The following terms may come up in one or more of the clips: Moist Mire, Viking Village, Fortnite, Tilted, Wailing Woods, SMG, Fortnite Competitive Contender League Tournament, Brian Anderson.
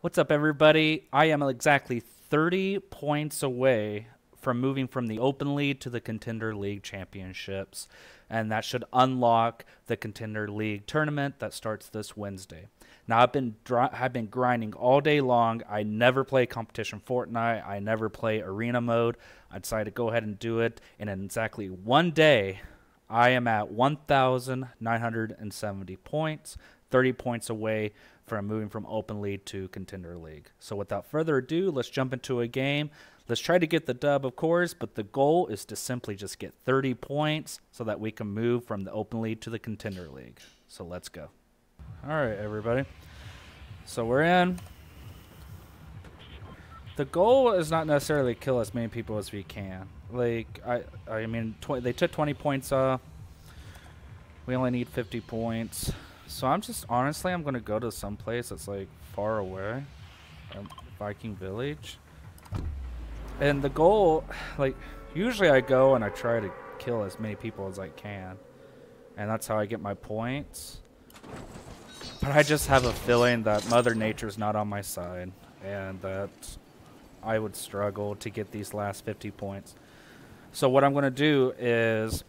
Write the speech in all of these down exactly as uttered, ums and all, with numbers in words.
What's up, everybody? I am exactly thirty points away from moving from the Open League to the Contender League Championships, and that should unlock the Contender League Tournament that starts this Wednesday. Now, I've been I've been grinding all day long. I never play competition Fortnite. I never play arena mode. I decided to go ahead and do it, and in exactly one day, I am at one thousand nine hundred seventy points, thirty points away from moving from Open League to Contender League. So without further ado, let's jump into a game. Let's try to get the dub, of course, but the goal is to simply just get thirty points so that we can move from the Open League to the Contender League. So let's go. All right, everybody. So we're in. The goal is not necessarily kill as many people as we can. Like, I I mean, tw they took twenty points off. We only need fifty points. So I'm just, honestly, I'm going to go to some place that's, like, far away. Um, Viking Village. And the goal, like, usually I go and I try to kill as many people as I can. And that's how I get my points. But I just have a feeling that Mother Nature's not on my side. And that I would struggle to get these last fifty points. So what I'm going to do is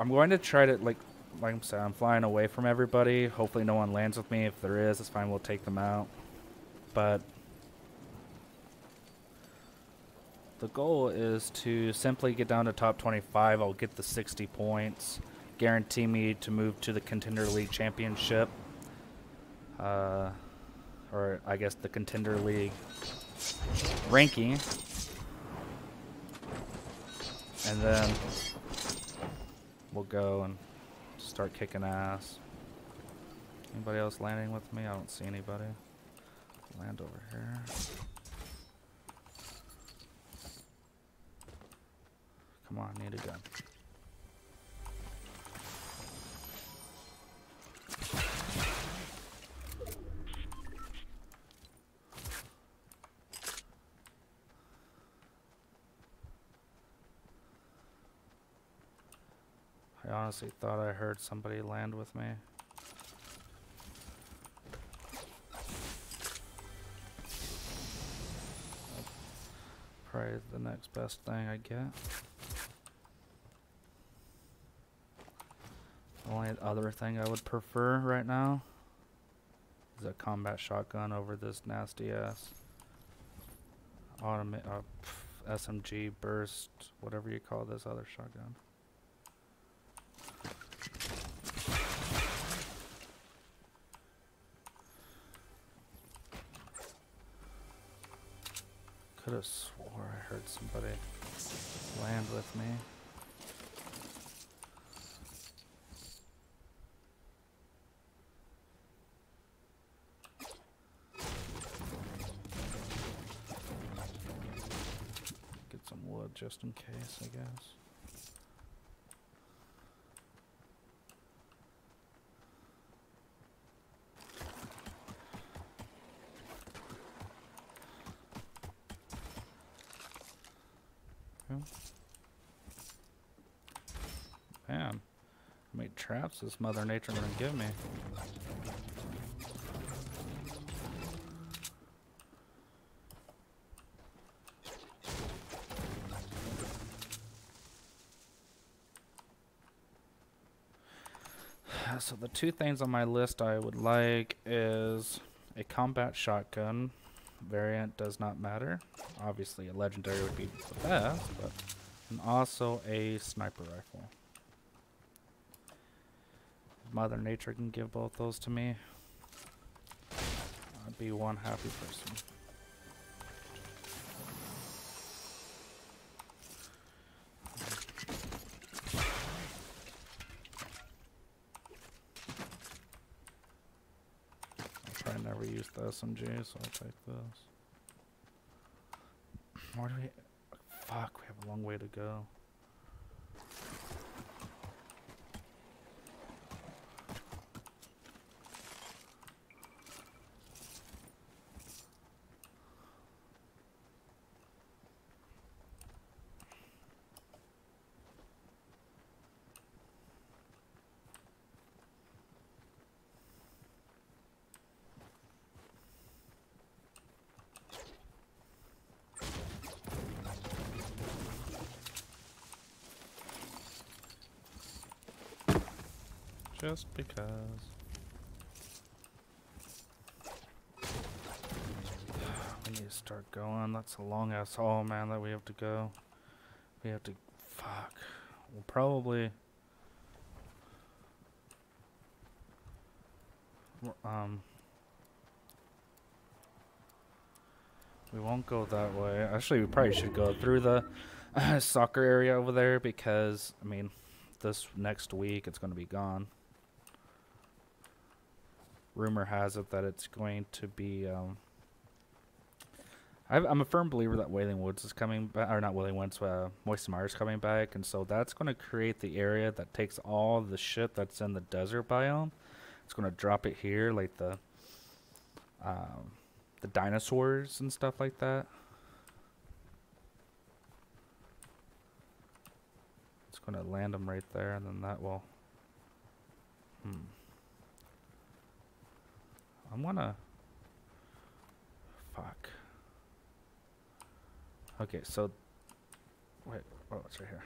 I'm going to try to, like, like I'm saying, I'm flying away from everybody. Hopefully no one lands with me. If there is, it's fine. We'll take them out. But the goal is to simply get down to top twenty-five. I'll get the sixty points. Guarantee me to move to the Contender League Championship. Uh, or I guess the Contender League ranking. And then we'll go and start kicking ass. Anybody else landing with me? I don't see anybody. Land over here. Come on, need a gun. I honestly thought I heard somebody land with me. Probably the next best thing I get. The only other thing I would prefer right now is a combat shotgun over this nasty ass automatic uh, S M G burst, whatever you call this other shotgun. Could have swore I heard somebody land with me. Get some wood just in case, I guess. Man, how many traps is Mother Nature gonna give me? So the two things on my list I would like is a combat shotgun. Variant does not matter. Obviously a legendary would be the best, but and also a sniper rifle. If Mother Nature can give both those to me, I'd be one happy person. Never used the S M G, so I'll take this. Where do we... Fuck, we have a long way to go. Just because. We need to start going. That's a long ass hall, man, that we have to go. We have to. Fuck. We'll probably. Um. We won't go that way. Actually, we probably should go through the uh, soccer area over there because, I mean, this next week it's going to be gone. Rumor has it that it's going to be... Um, I've, I'm a firm believer that Wailing Woods is coming back, or not Wailing Woods, uh, Moist Mire is coming back, and so that's going to create the area that takes all the shit that's in the desert biome. It's going to drop it here, like the... Um, the dinosaurs and stuff like that. It's going to land them right there, and then that will... Hmm. I'm going to... Fuck. Okay, so... Wait, oh, it's right here.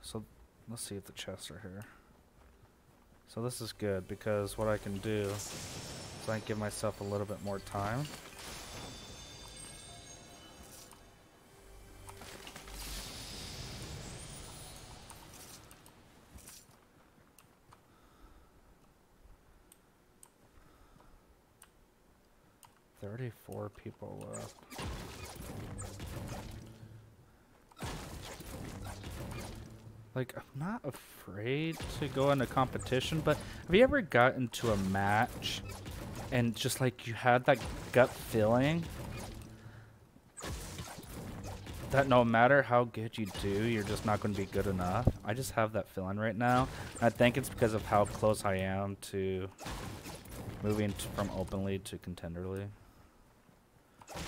So, let's see if the chests are here. So this is good, because what I can do... So I give myself a little bit more time. Thirty-four people left. Like, I'm not afraid to go into competition, but have you ever got into a match and just like you had that gut feeling that no matter how good you do, you're just not going to be good enough? I just have that feeling right now. I think it's because of how close I am to moving to, from openly to contenderly. I'm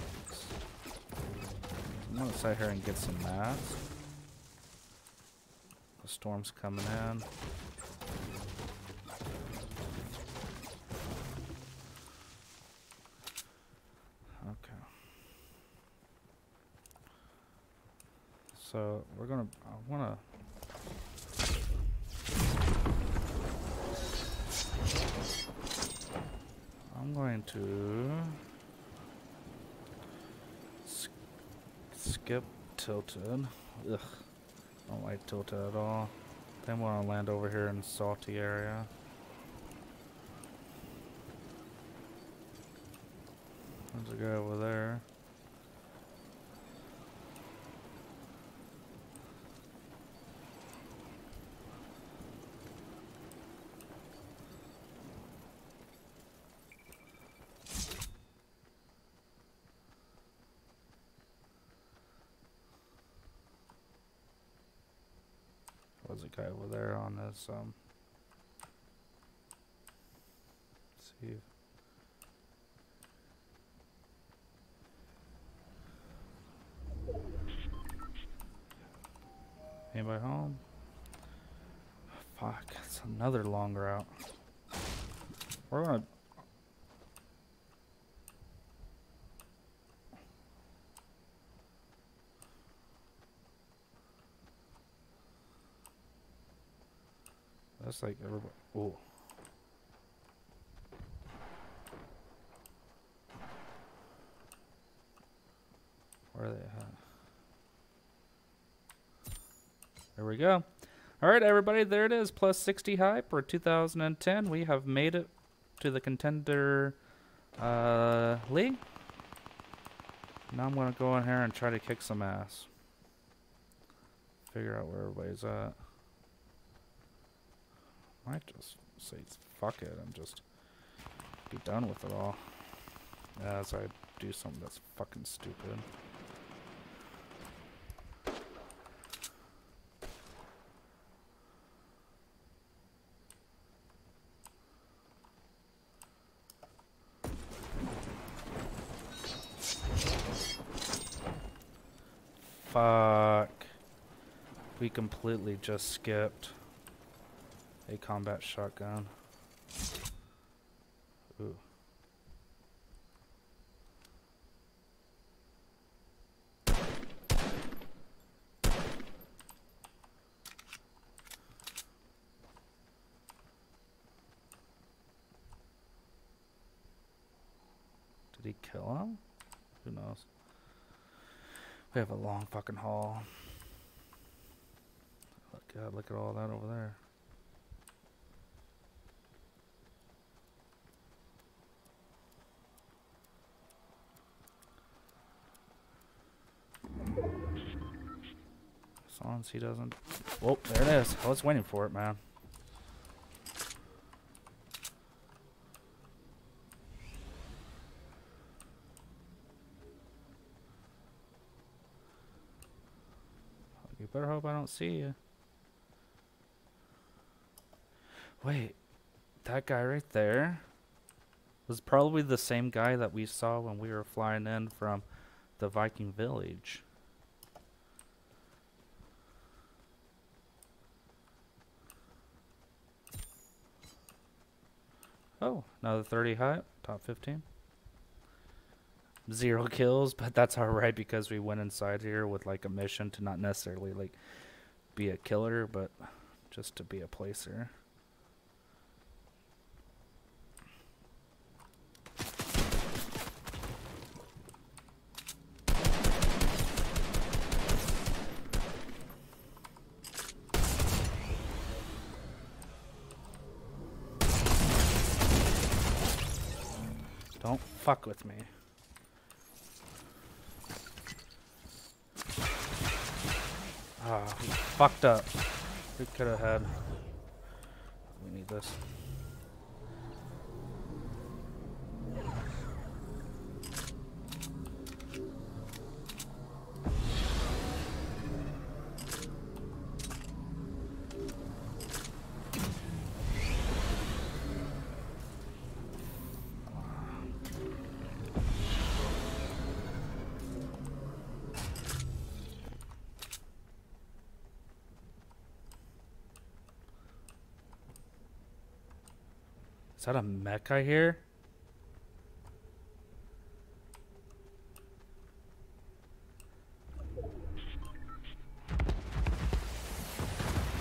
going to sit here and get some mats. The storm's coming in. So we're gonna, I wanna. I'm going to sk skip Tilted. Ugh, don't like Tilted at all. Then we wanna land over here in salty area. There's a guy over there. Was a guy over there on this, um, let's see. Anybody home? Oh, fuck, that's another long route. We're gonna. That's like everybody. Oh. Where are they at? There we go. Alright, everybody, there it is. Plus sixty hype for two thousand ten. We have made it to the contender uh, league. Now I'm going to go in here and try to kick some ass. Figure out where everybody's at. I might just say fuck it and just be done with it all as I do something that's fucking stupid. Fuck. We completely just skipped a combat shotgun. Ooh. Did he kill him? Who knows? We have a long fucking haul. Oh God, look at all that over there. As long as he doesn't. Whoa, there it is. I was waiting for it, man. You better hope I don't see you. Wait, that guy right there was probably the same guy that we saw when we were flying in from the Viking Village. Oh, another thirty high, top fifteen. Zero kills, but that's alright because we went inside here with like a mission to not necessarily like be a killer, but just to be a placer. Don't fuck with me. Ah, we fucked up. We could have had. We need this. Is that a mech I hear?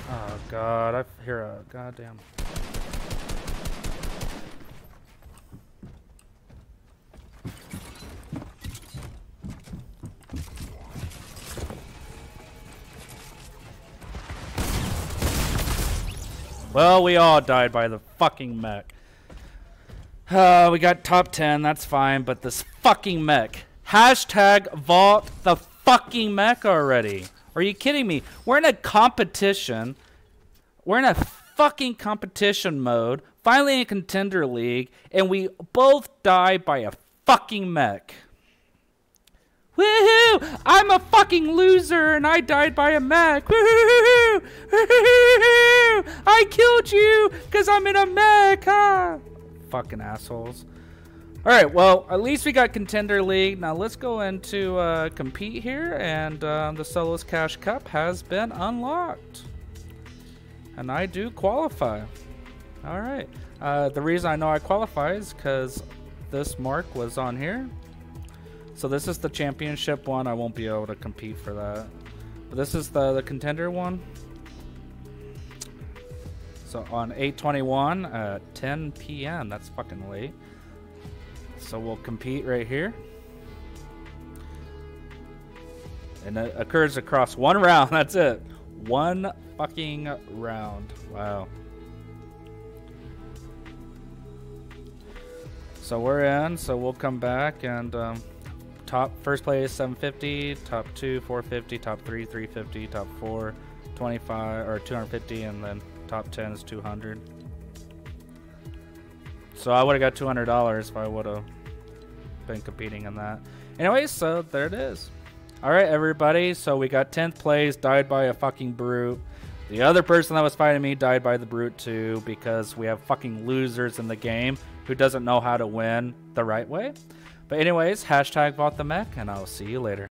Oh God, I hear a goddamn. Well, we all died by the fucking mech. Uh, we got top ten, that's fine, but this fucking mech. Hashtag vault the fucking mech already. Are you kidding me? We're in a competition. We're in a fucking competition mode. Finally in a contender league, and we both die by a fucking mech. Woohoo! I'm a fucking loser and I died by a mech. Woohoo! I killed you because I'm in a mech, huh? Fucking assholes. All right, well, at least we got Contender League. Now let's go into uh, compete here, and um, the Solo's Cash Cup has been unlocked. And I do qualify. All right. Uh, the reason I know I qualify is because this mark was on here. So this is the championship one. I won't be able to compete for that. But this is the, the contender one. So on eight twenty-one at ten P M That's fucking late. So we'll compete right here. And it occurs across one round. That's it. One fucking round. Wow. So we're in. So we'll come back and um, top first place seven fifty, top two four fifty, top three three fifty, top four twenty-five or two hundred fifty, and then top ten is two hundred. So I would have got two hundred dollars if I would have been competing in that. Anyway, so there it is. All right, everybody. So we got tenth place, died by a fucking brute. The other person that was fighting me died by the brute too, because we have fucking losers in the game who doesn't know how to win the right way. But anyways, hashtag bought the mech, and I'll see you later.